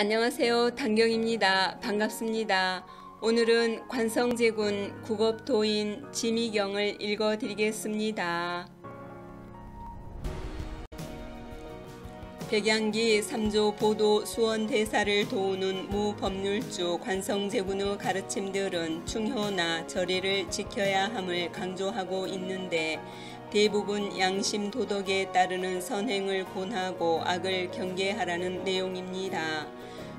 안녕하세요. 단경입니다. 반갑습니다. 오늘은 관성제군 국업도인 지미경을 읽어드리겠습니다. 백양기 3조 보도 수원대사를 도우는 무법률주 관성제군의 가르침들은 충효나 절의를 지켜야 함을 강조하고 있는데 대부분 양심 도덕에 따르는 선행을 권하고 악을 경계하라는 내용입니다.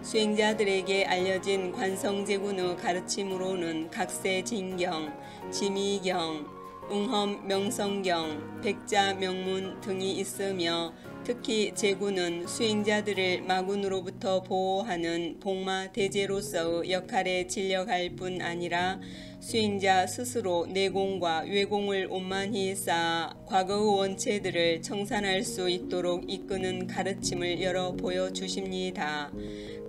수행자들에게 알려진 관성제군의 가르침으로는 각세 진경, 지미경, 응험 명성경, 백자명문 등이 있으며 특히 제군은 수행자들을 마군으로부터 보호하는 복마 대제로서의 역할에 진력할 뿐 아니라 수행자 스스로 내공과 외공을 온만히 쌓아 과거의 원체들을 청산할 수 있도록 이끄는 가르침을 열어 보여주십니다.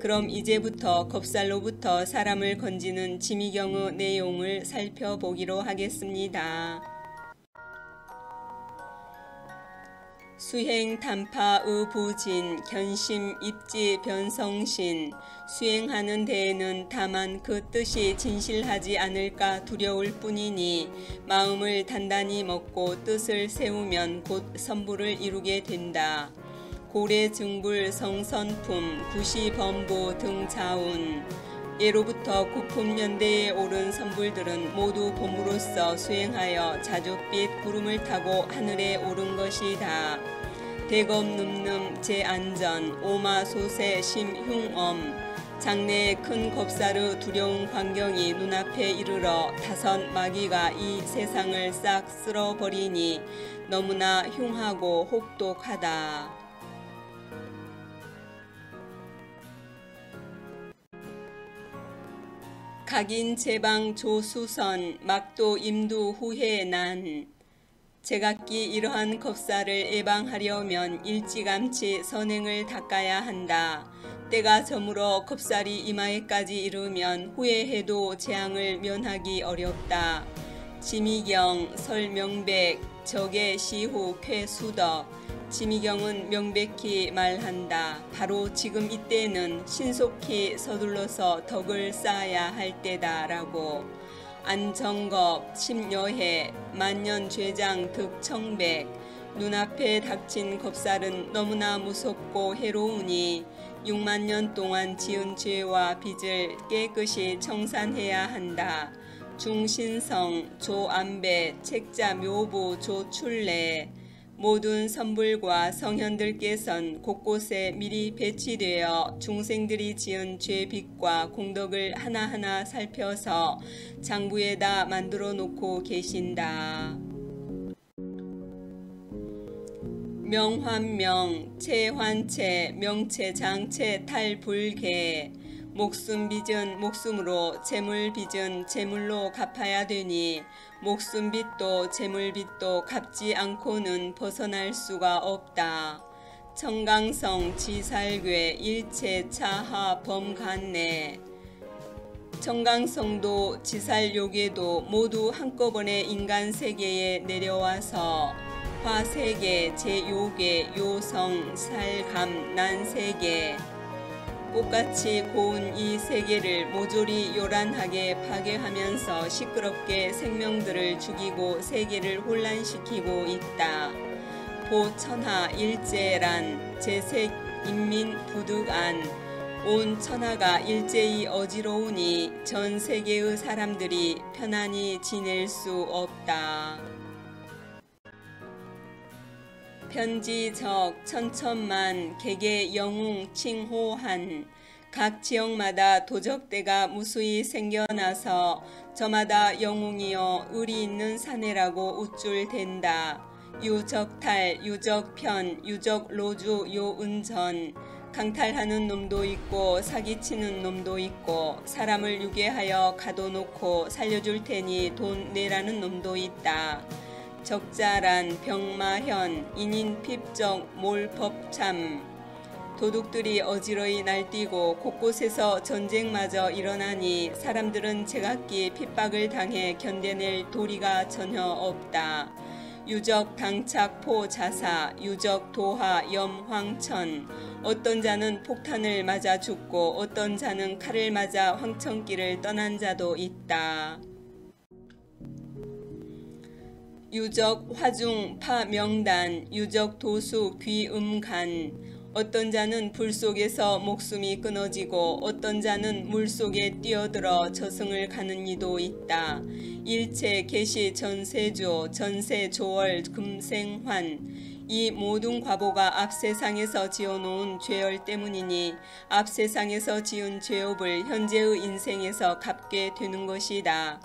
그럼 이제부터 겁살로부터 사람을 건지는 지미경의 내용을 살펴보기로 하겠습니다. 수행 단파 의부진 견심 입지 변성신 수행하는 데에는 다만 그 뜻이 진실하지 않을까 두려울 뿐이니 마음을 단단히 먹고 뜻을 세우면 곧 선불을 이루게 된다. 고래 증불 성선품 구시범부 등 자운 예로부터 구품연대에 오른 선불들은 모두 봄으로서 수행하여 자줏빛 구름을 타고 하늘에 오른 것이다. 대검눔눔 제안전 오마소세 심흉엄 장래의 큰 겁사르 두려운 광경이 눈앞에 이르러 다섯 마귀가 이 세상을 싹 쓸어버리니 너무나 흉하고 혹독하다. 각인 제방 조수선 막도 임두 후회 난 제각기 이러한 겁사를 예방하려면 일찌감치 선행을 닦아야 한다. 때가 저물어 겁살이 이마에까지 이르면 후회해도 재앙을 면하기 어렵다. 지미경 설명백 적의 시후 쾌수덕 지미경은 명백히 말한다. 바로 지금 이때는 신속히 서둘러서 덕을 쌓아야 할 때다 라고. 안정겁 심여해 만년죄장 득청백 눈앞에 닥친 겁살은 너무나 무섭고 해로우니 6만년 동안 지은 죄와 빚을 깨끗이 청산해야 한다. 중신성, 조안배, 책자묘부, 조출례 모든 선불과 성현들께선 곳곳에 미리 배치되어 중생들이 지은 죄빚과 공덕을 하나하나 살펴서 장부에다 만들어 놓고 계신다. 명환명, 체환체, 명체장체, 탈불계 목숨 빚은 목숨으로 재물 빚은 재물로 갚아야 되니 목숨 빚도 재물 빚도 갚지 않고는 벗어날 수가 없다. 청강성 지살괴 일체 차하 범간내 청강성도 지살요괴도 모두 한꺼번에 인간 세계에 내려와서 화세계 제요괴 요성 살감 난세계 꽃같이 고운 이 세계를 모조리 요란하게 파괴하면서 시끄럽게 생명들을 죽이고 세계를 혼란시키고 있다. 보천하 일제란 제색 인민 부득안 온 천하가 일제히 어지러우니 전 세계의 사람들이 편안히 지낼 수 없다. 편지적 천천만 개개 영웅 칭호한 각 지역마다 도적대가 무수히 생겨나서 저마다 영웅이여 의리 있는 사내라고 우쭐댄다. 유적탈, 유적편, 유적로주, 요은전 강탈하는 놈도 있고 사기치는 놈도 있고 사람을 유괴하여 가둬놓고 살려줄 테니 돈 내라는 놈도 있다. 적자란 병마현 인인핍적 몰법참 도둑들이 어지러이 날뛰고 곳곳에서 전쟁마저 일어나니 사람들은 제각기 핍박을 당해 견뎌낼 도리가 전혀 없다. 유적 당착포 자사, 유적 도하 염황천. 어떤 자는 폭탄을 맞아 죽고 어떤 자는 칼을 맞아 황천길을 떠난 자도 있다. 유적 화중 파명단, 유적 도수 귀음간. 어떤 자는 불 속에서 목숨이 끊어지고 어떤 자는 물 속에 뛰어들어 저승을 가는 이도 있다. 일체 개시 전세조, 전세조월 금생환. 이 모든 과보가 앞세상에서 지어놓은 죄열 때문이니 앞세상에서 지은 죄업을 현재의 인생에서 갚게 되는 것이다.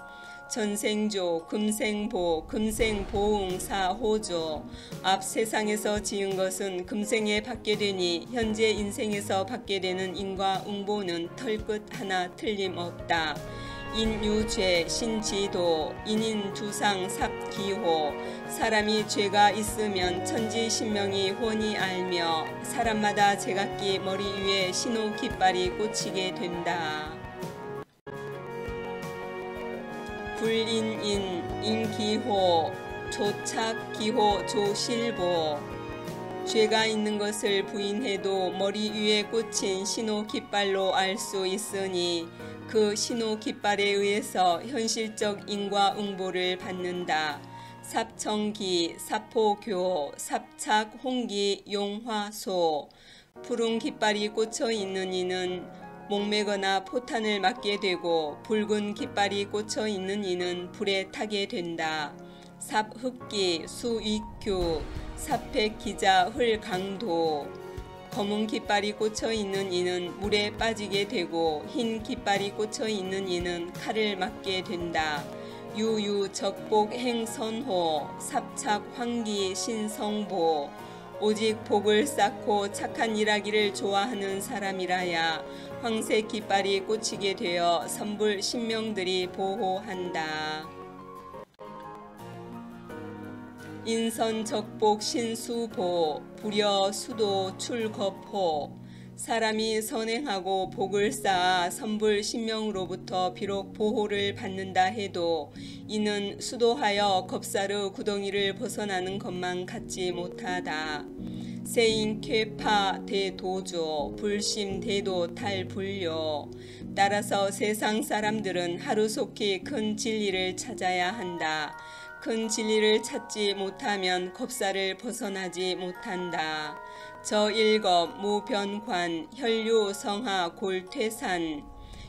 전생조, 금생보, 금생보응사호조. 앞세상에서 지은 것은 금생에 받게 되니 현재 인생에서 받게 되는 인과응보는 털끝 하나 틀림없다. 인유죄, 신지도, 인인주상삽기호. 사람이 죄가 있으면 천지신명이 훤히 알며 사람마다 제각기 머리 위에 신호깃발이 꽂히게 된다. 불인인, 인기호, 조착기호, 조실보. 죄가 있는 것을 부인해도 머리 위에 꽂힌 신호깃발로 알 수 있으니 그 신호깃발에 의해서 현실적 인과응보를 받는다. 삽청기, 사포교, 삽착, 홍기, 용화소. 푸른 깃발이 꽂혀 있는 이는 목매거나 포탄을 맞게 되고 붉은 깃발이 꽂혀 있는 이는 불에 타게 된다. 삽흑기, 수익규, 삽핵기자, 흘강도. 검은 깃발이 꽂혀 있는 이는 물에 빠지게 되고 흰 깃발이 꽂혀 있는 이는 칼을 맞게 된다. 유유적복 행선호, 삽착 황기 신성보. 오직 복을 쌓고 착한 일하기를 좋아하는 사람이라야 황색 깃발이 꽂히게 되어 선불 신명들이 보호한다. 인선적복 신수보, 불여수도 출거포. 사람이 선행하고 복을 쌓아 선불 신명으로부터 비록 보호를 받는다 해도 이는 수도하여 겁사르 구덩이를 벗어나는 것만 갖지 못하다. 세인 쾌파 대도조, 불심 대도 탈불요. 따라서 세상 사람들은 하루속히 큰 진리를 찾아야 한다. 큰 진리를 찾지 못하면 겁사를 벗어나지 못한다. 저일겁 무변관, 혈류성하 골퇴산.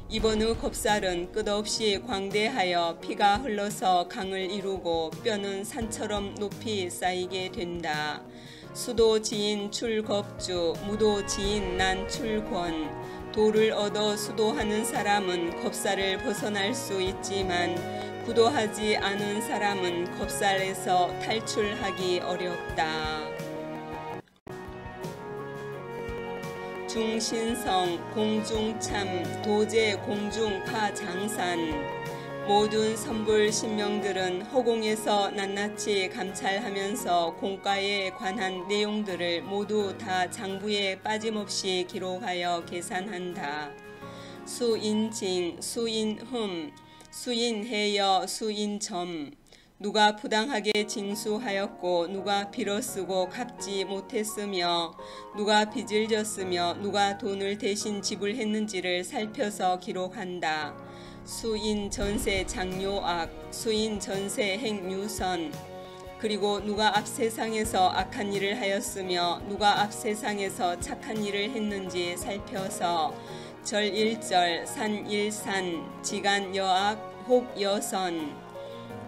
이번의 겁살은 끝없이 광대하여 피가 흘러서 강을 이루고 뼈는 산처럼 높이 쌓이게 된다. 수도지인 출겁주, 무도지인 난출권. 도를 얻어 수도하는 사람은 겁살을 벗어날 수 있지만 구도하지 않은 사람은 겁살에서 탈출하기 어렵다. 중신성, 공중참, 도제, 공중파장산. 모든 선불 신명들은 허공에서 낱낱이 감찰하면서 공과에 관한 내용들을 모두 다 장부에 빠짐없이 기록하여 계산한다. 수인징, 수인흠, 수인해여, 수인점. 누가 부당하게 징수하였고 누가 빌어쓰고 갚지 못했으며 누가 빚을 졌으며 누가 돈을 대신 지불했는지를 살펴서 기록한다. 수인 전세 장요악, 수인 전세 행유선. 그리고 누가 앞세상에서 악한 일을 하였으며 누가 앞세상에서 착한 일을 했는지 살펴서 절일절, 산일산, 지간여악, 혹여선.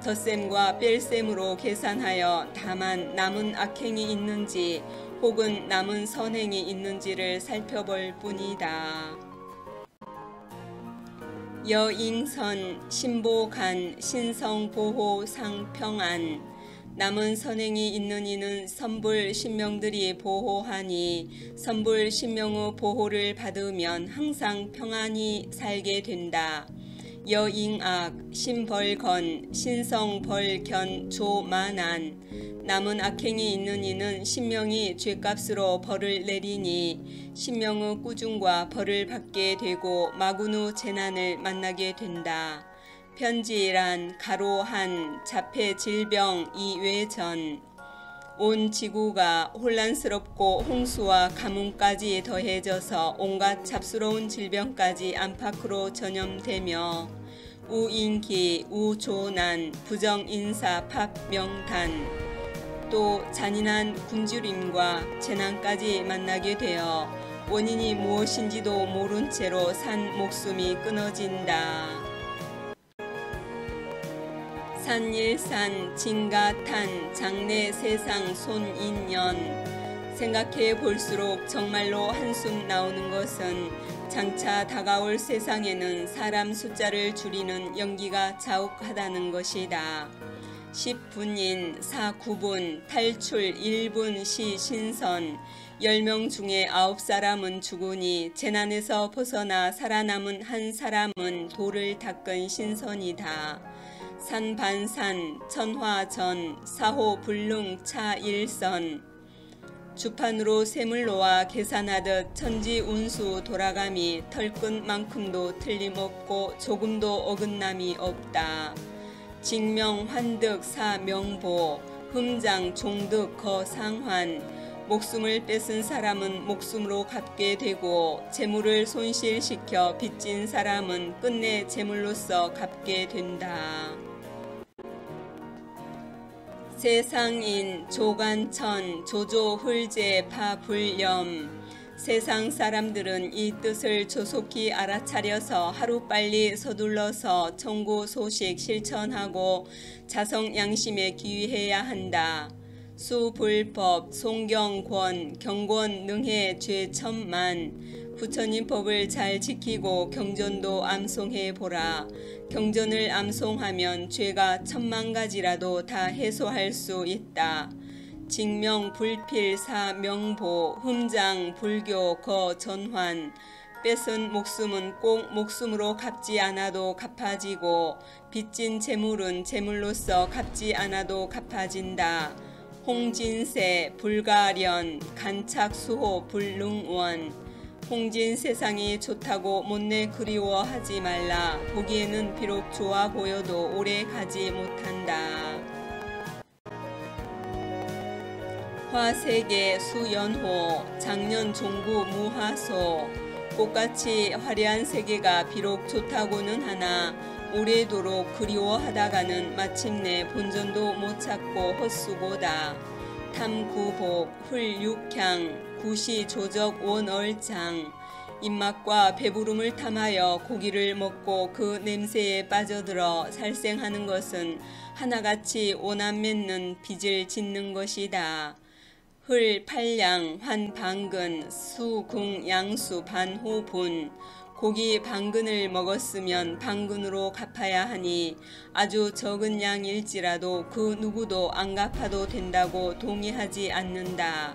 덧셈과 뺄셈으로 계산하여 다만 남은 악행이 있는지 혹은 남은 선행이 있는지를 살펴볼 뿐이다. 여잉선, 신보간, 신성보호, 상평안. 남은 선행이 있는 이는 선불 신명들이 보호하니 선불 신명의 보호를 받으면 항상 평안히 살게 된다. 여잉악, 신벌건, 신성벌견, 조만한. 남은 악행이 있는 이는 신명이 죄값으로 벌을 내리니 신명의 꾸중과 벌을 받게 되고 마군의 재난을 만나게 된다. 편지란 가로한 자폐 질병 이외 전 온 지구가 혼란스럽고 홍수와 가뭄까지 더해져서 온갖 잡스러운 질병까지 안팎으로 전염되며 우인기, 우조난, 부정인사, 파명단, 또 잔인한 굶주림과 재난까지 만나게 되어 원인이 무엇인지도 모른 채로 산 목숨이 끊어진다. 산일산, 진가탄, 장래 세상 손인연. 생각해 볼수록 정말로 한숨 나오는 것은 장차 다가올 세상에는 사람 숫자를 줄이는 연기가 자욱하다는 것이다. 10분인, 4구분, 탈출 1분 시 신선, 10명 중에 9사람은 죽으니 재난에서 벗어나 살아남은 한 사람은 돌을 닦은 신선이다. 산반산, 천화전, 사호불능 차일선, 주판으로 셈을 놓아 계산하듯 천지운수 돌아감이 털끝만큼도 틀림없고 조금도 어긋남이 없다. 직명환득 사명보, 흠장종득 거상환, 목숨을 뺏은 사람은 목숨으로 갚게 되고 재물을 손실시켜 빚진 사람은 끝내 재물로서 갚게 된다. 세상인 조간천 조조훌제 파불염. 세상 사람들은 이 뜻을 조속히 알아차려서 하루빨리 서둘러서 청구소식 실천하고 자성양심에 기회해야 한다. 수불법 송경권 경권 능해 죄천만. 부처님 법을 잘 지키고 경전도 암송해보라. 경전을 암송하면 죄가 1000만 가지라도 다 해소할 수 있다. 직명 불필 사명보, 흠장 불교 거전환. 뺏은 목숨은 꼭 목숨으로 갚지 않아도 갚아지고 빚진 재물은 재물로서 갚지 않아도 갚아진다. 홍진세 불가련, 간착수호 불능원. 홍진 세상이 좋다고 못내 그리워하지 말라. 보기에는 비록 좋아 보여도 오래 가지 못한다. 화세계 수연호, 작년 종구 무화소. 꽃같이 화려한 세계가 비록 좋다고는 하나 오래도록 그리워하다가는 마침내 본전도 못 찾고 헛수고다. 탐구복 훌육향, 구시조적 원얼장. 입맛과 배부름을 탐하여 고기를 먹고 그 냄새에 빠져들어 살생하는 것은 하나같이 원한 맺는 빚을 짓는 것이다. 흘팔량 환방근 수궁양수 반호분. 고기 방근을 먹었으면 방근으로 갚아야 하니 아주 적은 양일지라도 그 누구도 안 갚아도 된다고 동의하지 않는다.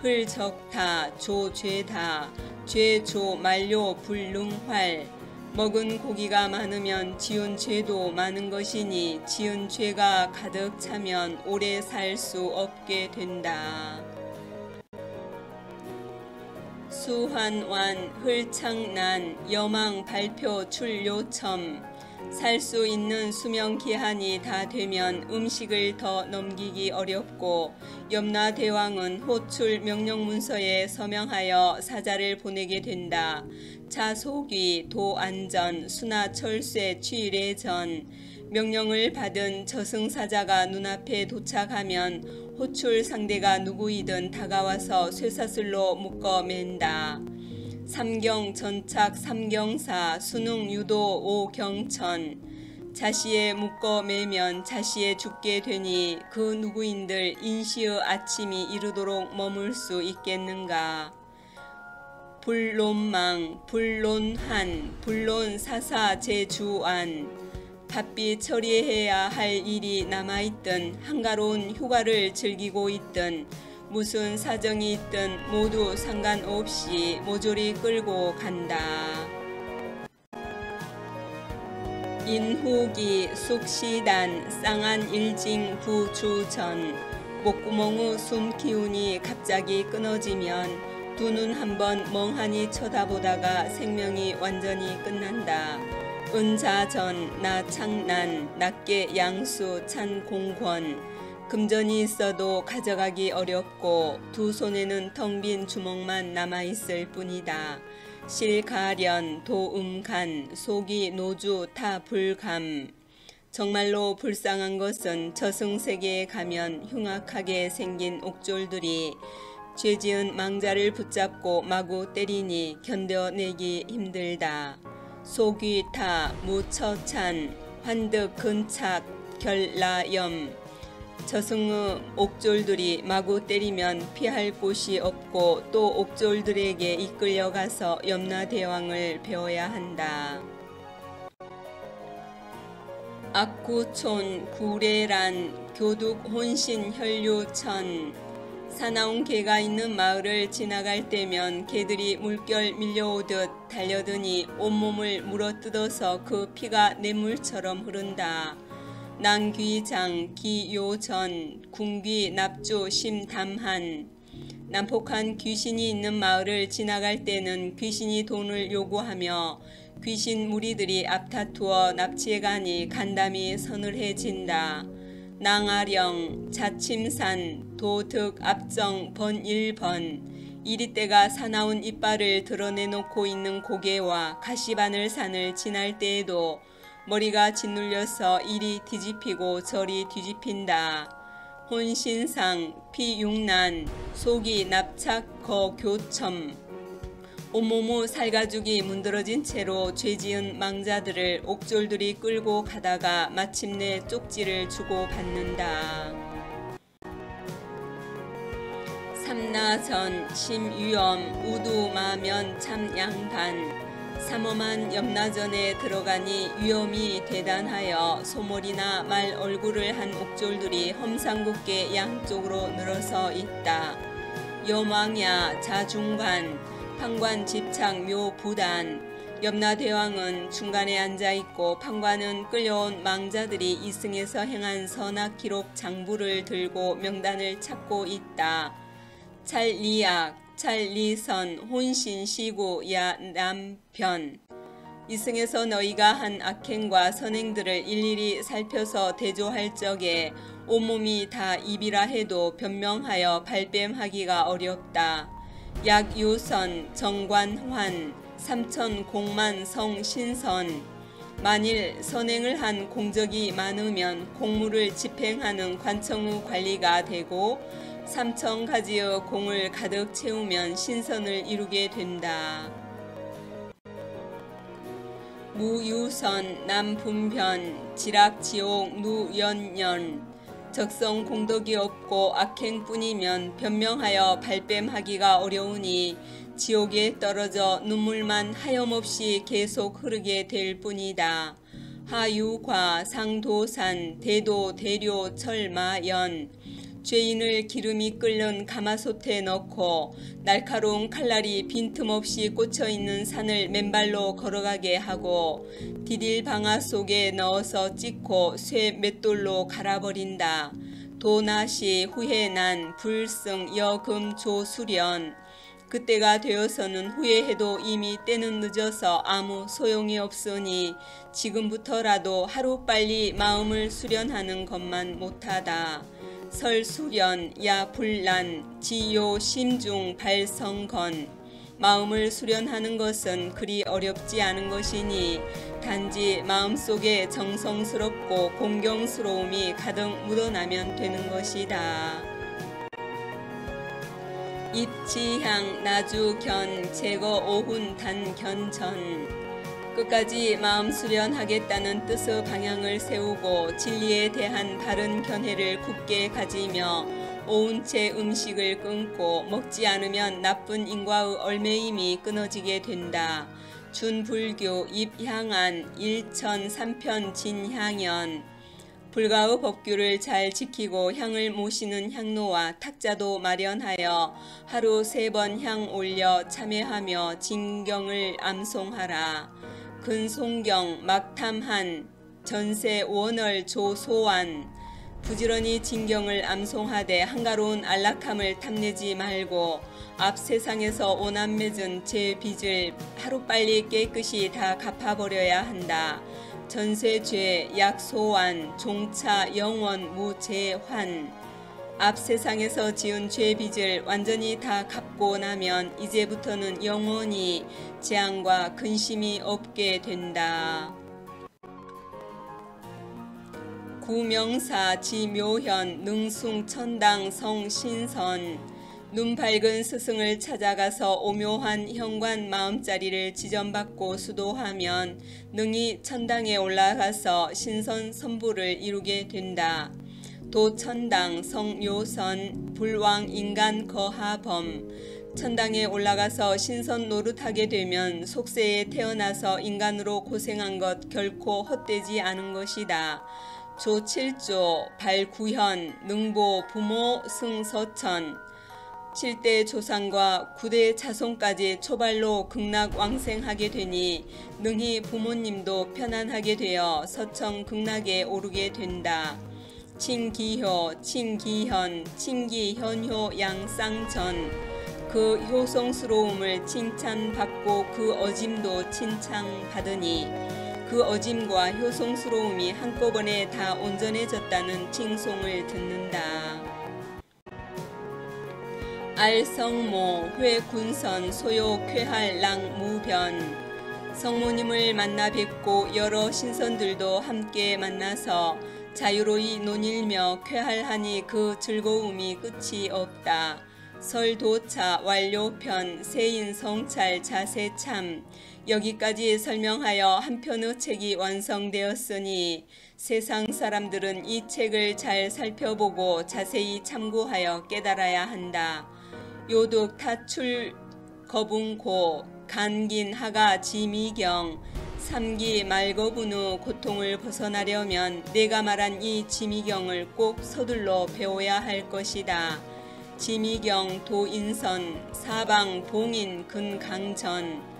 흘적다 조죄다 죄조 만료 불능활. 먹은 고기가 많으면 지은 죄도 많은 것이니 지은 죄가 가득 차면 오래 살 수 없게 된다. 수환완 흘창난 여망 발표 출요첨. 살 수 있는 수명 기한이 다 되면 음식을 더 넘기기 어렵고 염라 대왕은 호출 명령 문서에 서명하여 사자를 보내게 된다. 자소귀 도안전 수나 철쇠 취례전. 명령을 받은 저승사자가 눈앞에 도착하면 호출 상대가 누구이든 다가와서 쇠사슬로 묶어 맨다. 삼경 전착 삼경사 수능 유도 오경천. 자시에 묶어 매면 자시에 죽게 되니 그 누구인들 인시의 아침이 이르도록 머물 수 있겠는가. 불론망 불론한 불론사사 제주안. 바삐 처리해야 할 일이 남아있든 한가로운 휴가를 즐기고 있든 무슨 사정이 있든 모두 상관없이 모조리 끌고 간다. 인후기 숙시단 쌍안 일징 부주전. 목구멍의 숨기운이 갑자기 끊어지면 두 눈 한번 멍하니 쳐다보다가 생명이 완전히 끝난다. 은자전 나창난 낙계 양수 찬공권 금전이 있어도 가져가기 어렵고 두 손에는 텅 빈 주먹만 남아있을 뿐이다. 실가련 도음간 속이 노주 타불감. 정말로 불쌍한 것은 저승세계에 가면 흉악하게 생긴 옥졸들이 죄지은 망자를 붙잡고 마구 때리니 견뎌내기 힘들다. 속이 타 무처찬 환득 근착 결라염. 저승의 옥졸들이 마구 때리면 피할 곳이 없고 또 옥졸들에게 이끌려가서 염라대왕을 배워야 한다. 악구촌 구례란 교둑혼신 혈류천. 사나운 개가 있는 마을을 지나갈 때면 개들이 물결 밀려오듯 달려드니 온몸을 물어뜯어서 그 피가 냇물처럼 흐른다. 난귀장 기요전 궁귀 납주 심담한. 난폭한 귀신이 있는 마을을 지나갈 때는 귀신이 돈을 요구하며 귀신 무리들이 앞다투어 납치해가니 간담이 서늘해진다. 낭아령 자침산 도득 앞정 번 1번. 이리떼가 사나운 이빨을 드러내놓고 있는 고개와 가시바늘 산을 지날 때에도 머리가 짓눌려서 이리 뒤집히고 저리 뒤집힌다. 혼신상 피육난 속이 납착 거교첨. 온몸의 살가죽이 문드러진 채로 죄지은 망자들을 옥졸들이 끌고 가다가 마침내 쪽지를 주고 받는다. 삼나전 심유엄 우두마면 참양반. 삼엄한 염라전에 들어가니 위험이 대단하여 소몰이나 말 얼굴을 한 옥졸들이 험상궂게 양쪽으로 늘어서 있다. 여왕야 자중관 판관 집착 묘부단. 염라대왕은 중간에 앉아있고 판관은 끌려온 망자들이 이승에서 행한 선악기록 장부를 들고 명단을 찾고 있다. 찰리악 찰리선 혼신시구 야 남편. 이승에서 너희가 한 악행과 선행들을 일일이 살펴서 대조할 적에 온몸이 다 입이라 해도 변명하여 발뺌하기가 어렵다. 약유선 정관환 삼천공만 성신선. 만일 선행을 한 공적이 많으면 공무를 집행하는 관청의 관리가 되고 3,000가지의 공을 가득 채우면 신선을 이루게 된다. 무유선 남분변 지락지옥 누연연. 적성 공덕이 없고 악행뿐이면 변명하여 발뺌하기가 어려우니 지옥에 떨어져 눈물만 하염없이 계속 흐르게 될 뿐이다. 하유과 상도산 대도 대료 철마연. 죄인을 기름이 끓는 가마솥에 넣고 날카로운 칼날이 빈틈없이 꽂혀있는 산을 맨발로 걸어가게 하고 디딜방아 속에 넣어서 찍고 쇠 맷돌로 갈아버린다. 도나시 후회난 불승 여금조수련. 그때가 되어서는 후회해도 이미 때는 늦어서 아무 소용이 없으니 지금부터라도 하루빨리 마음을 수련하는 것만 못하다. 설수련 야불란 지요심중 발성건. 마음을 수련하는 것은 그리 어렵지 않은 것이니 단지 마음속에 정성스럽고 공경스러움이 가득 묻어나면 되는 것이다. 입지향 나주견 제거 오훈 단견전. 끝까지 마음 수련하겠다는 뜻의 방향을 세우고 진리에 대한 바른 견해를 굳게 가지며 오운 채 음식을 끊고 먹지 않으면 나쁜 인과의 얼매임이 끊어지게 된다. 준불교 입향안 일천 삼편 진향연. 불가의 법규를 잘 지키고 향을 모시는 향로와 탁자도 마련하여 하루 3번 향 올려 참회하며 진경을 암송하라. 근송경 막탐한 전세 원월 조소환. 부지런히 진경을 암송하되 한가로운 안락함을 탐내지 말고 앞 세상에서 오남 맺은 제 빚을 하루빨리 깨끗이 다 갚아버려야 한다. 전세죄, 약소환, 종차, 영원, 무재환. 앞 세상에서 지은 죄 빚을 완전히 다 갚고 나면 이제부터는 영원히 재앙과 근심이 없게 된다. 구명사 지묘현 능숭 천당 성신선. 눈 밝은 스승을 찾아가서 오묘한 현관 마음자리를 지점받고 수도하면 능히 천당에 올라가서 신선 선불을 이루게 된다. 도천당 성요선 불왕 인간 거하범. 천당에 올라가서 신선 노릇하게 되면 속세에 태어나서 인간으로 고생한 것 결코 헛되지 않은 것이다. 조7조 발구현 능보 부모 승서천. 7대 조상과 9대 자손까지 초발로 극락왕생하게 되니 능히 부모님도 편안하게 되어 서천 극락에 오르게 된다. 친기효, 친기현, 친기현효 양쌍전. 그 효성스러움을 칭찬받고 그 어짐도 칭찬받으니 그 어짐과 효성스러움이 한꺼번에 다 온전해졌다는 칭송을 듣는다. 알성모, 회군선, 소요, 쾌활, 랑무변. 성모님을 만나 뵙고 여러 신선들도 함께 만나서 자유로이 논일며 쾌활하니 그 즐거움이 끝이 없다. 설도차 완료편 세인성찰 자세참. 여기까지 설명하여 한 편의 책이 완성되었으니 세상 사람들은 이 책을 잘 살펴보고 자세히 참고하여 깨달아야 한다. 요득 타출 거분고 간긴하가 지미경. 삼기 말거분의 고통을 벗어나려면 내가 말한 이 지미경을 꼭 서둘러 배워야 할 것이다. 지미경 도인선 사방 봉인 근강전.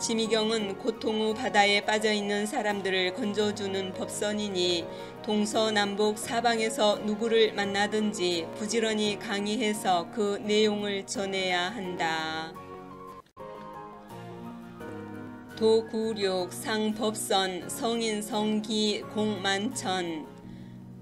지미경은 고통의 바다에 빠져있는 사람들을 건져주는 법선이니 동서남북 사방에서 누구를 만나든지 부지런히 강의해서 그 내용을 전해야 한다. 도구륙 상법선 성인성기 공만천.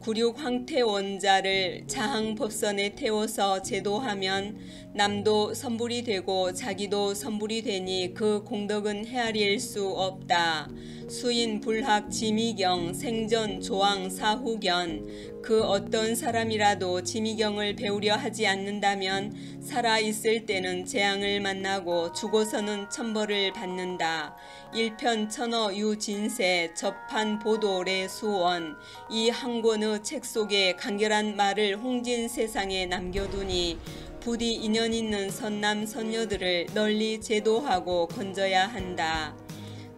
구륙 황태원자를 자항법선에 태워서 제도하면 남도 선불이 되고 자기도 선불이 되니 그 공덕은 헤아릴 수 없다. 수인 불학 지미경 생전 조항 사후견. 그 어떤 사람이라도 지미경을 배우려 하지 않는다면 살아있을 때는 재앙을 만나고 죽어서는 천벌을 받는다. 1편 천어 유진세 접한 보도래 수원. 이 한 권의 책 속에 간결한 말을 홍진 세상에 남겨두니 부디 인연 있는 선남 선녀들을 널리 제도하고 건져야 한다.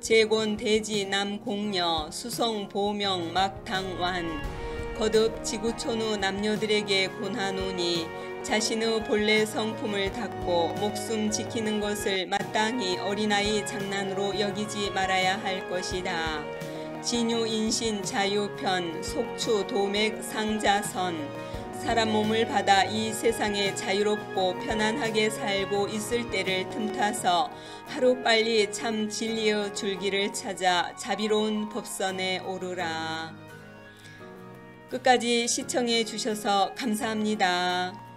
재곤 대지 남공녀 수성 보명 막당완. 거듭 지구촌의 남녀들에게 권하노니 자신의 본래 성품을 닦고 목숨 지키는 것을 마땅히 어린아이 장난으로 여기지 말아야 할 것이다. 진유인신 자유편 속추 도맥 상자선. 사람 몸을 받아 이 세상에 자유롭고 편안하게 살고 있을 때를 틈타서 하루빨리 참 진리의 줄기를 찾아 자비로운 법선에 오르라. 끝까지 시청해 주셔서 감사합니다.